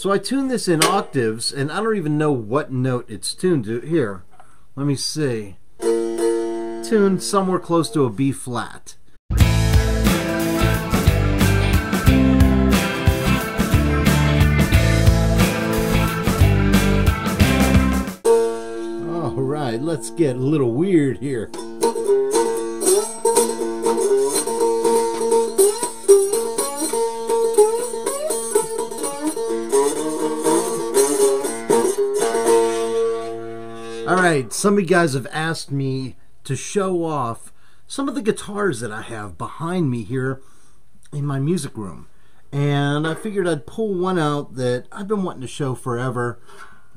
So I tuned this in octaves, and I don't even know what note it's tuned to. Here, let me see. Tuned somewhere close to a B flat. Alright, let's get a little weird here. Alright, some of you guys have asked me to show off some of the guitars that I have behind me here in my music room. And I figured I'd pull one out that I've been wanting to show forever.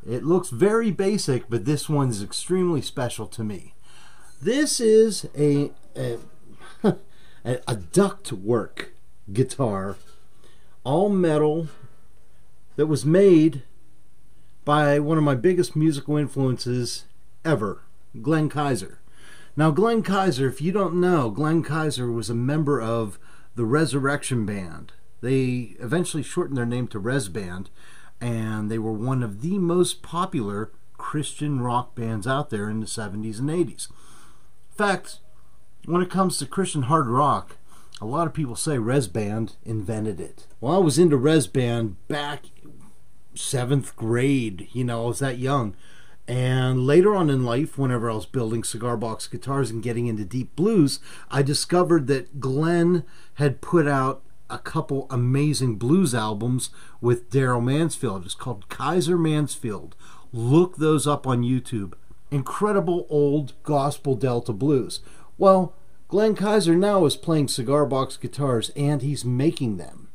It looks very basic, but this one's extremely special to me. This is a ductwork guitar, all metal, that was made by one of my biggest musical influences ever, Glenn Kaiser. Now Glenn Kaiser, if you don't know, Glenn Kaiser was a member of the Resurrection Band. They eventually shortened their name to Res Band, and they were one of the most popular Christian rock bands out there in the 70s and 80s. In fact, when it comes to Christian hard rock, a lot of people say Res Band invented it. Well, I was into Res Band back 7th grade, you know, I was that young. And later on in life, whenever I was building cigar box guitars and getting into deep blues, I discovered that Glenn had put out a couple amazing blues albums with Daryl Mansfield. It's called Kaiser Mansfield. Look those up on YouTube. Incredible old gospel Delta blues. Well, Glenn Kaiser now is playing cigar box guitars and he's making them.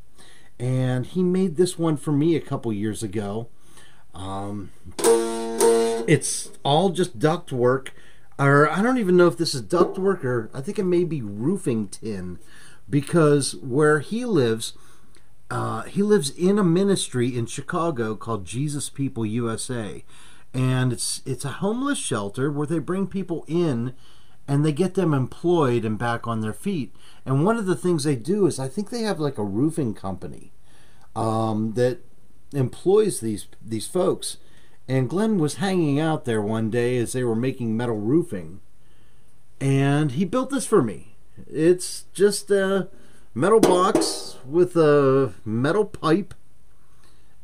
And he made this one for me a couple years ago. It's all just duct work, or I don't even know if this is duct work, or I think it may be roofing tin, because where he lives in a ministry in Chicago called Jesus People USA, and it's a homeless shelter where they bring people in and they get them employed and back on their feet. And one of the things they do is I think they have like a roofing company that employs these folks. And Glenn was hanging out there one day as they were making metal roofing, and he built this for me. It's just a metal box with a metal pipe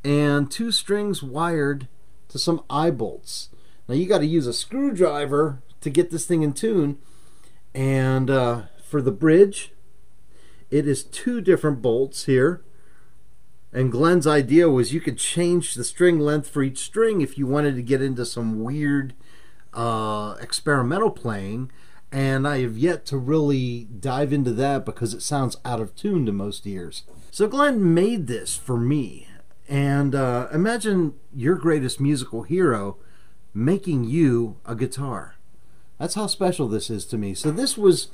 and two strings wired to some eye bolts. Now you got to use a screwdriver to get this thing in tune, and for the bridge it is two different bolts here, and Glenn's idea was you could change the string length for each string if you wanted to get into some weird experimental playing, and I have yet to really dive into that because it sounds out of tune to most ears. So Glenn made this for me, and imagine your greatest musical hero making you a guitar. That's how special this is to me. So this was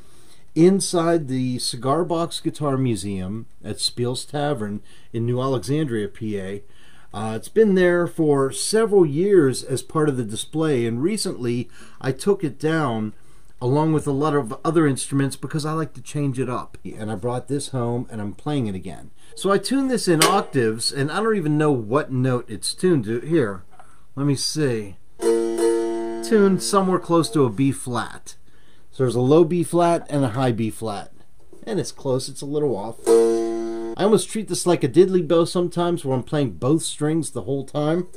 inside the Cigar Box Guitar Museum at Speal's Tavern in New Alexandria, PA. It's been there for several years as part of the display, and recently I took it down along with a lot of other instruments because I like to change it up. And I brought this home and I'm playing it again. So I tuned this in octaves, and I don't even know what note it's tuned to. Here, let me see. Tuned somewhere close to a B flat. So there's a low B flat and a high B flat. And it's close, it's a little off. I almost treat this like a diddly bow sometimes where I'm playing both strings the whole time.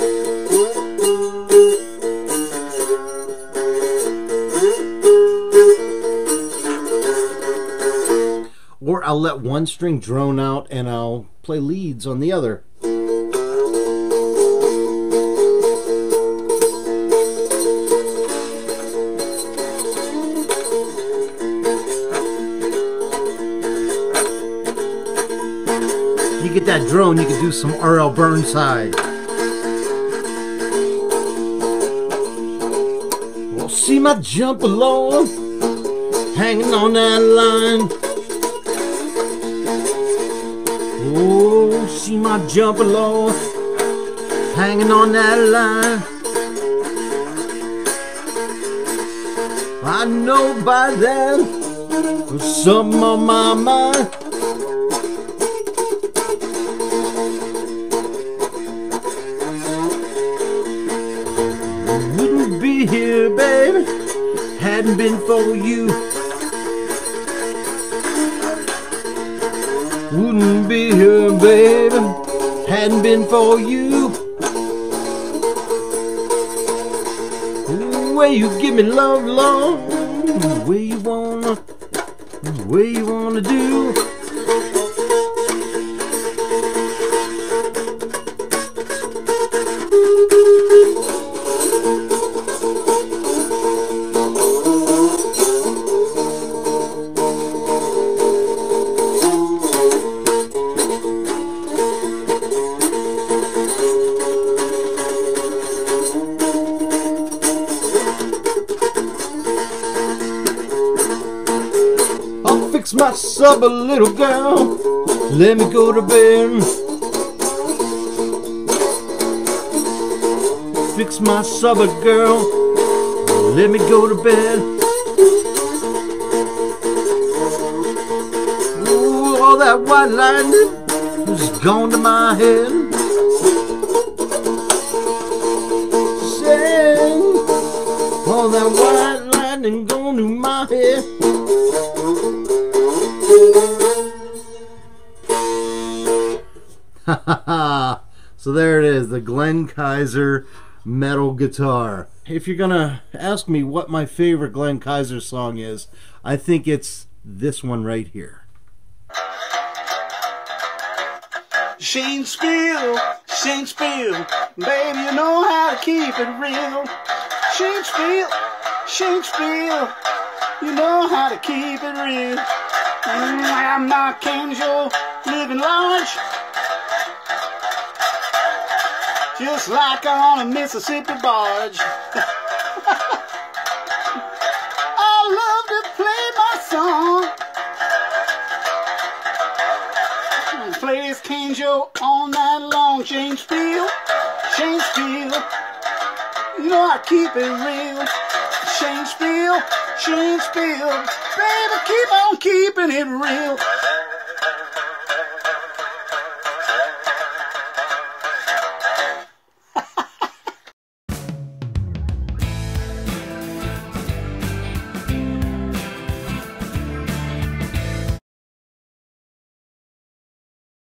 Or I'll let one string drone out and I'll play leads on the other. Get that drone, you can do some R.L. Burnside. Well, see my jump along, hanging on that line. Oh, see my jump along, hanging on that line. I know by then there's something on my mind. be here, baby, hadn't been for you, wouldn't be here, baby, hadn't been for you. Ooh, way you give me love, long, way you wanna do. My supper, little girl, let me go to bed. Fix my supper, girl, let me go to bed. Ooh, all that white lightning was gone to my head. Sing, all that white lightning gone to my head. So there it is, the Glenn Kaiser metal guitar. If you're gonna ask me what my favorite Glenn Kaiser song is, I think it's this one right here. Shane Speal, Shane Speal, baby, you know how to keep it real. Shane Speal, Shane Speal, you know how to keep it real. I'm Mark Angel, living large, just like on a Mississippi barge. I love to play my song, play this Kangio all night long. Shane Speal, Shane Speal, you know I keep it real. Shane Speal, Shane Speal, baby, keep on keeping it real.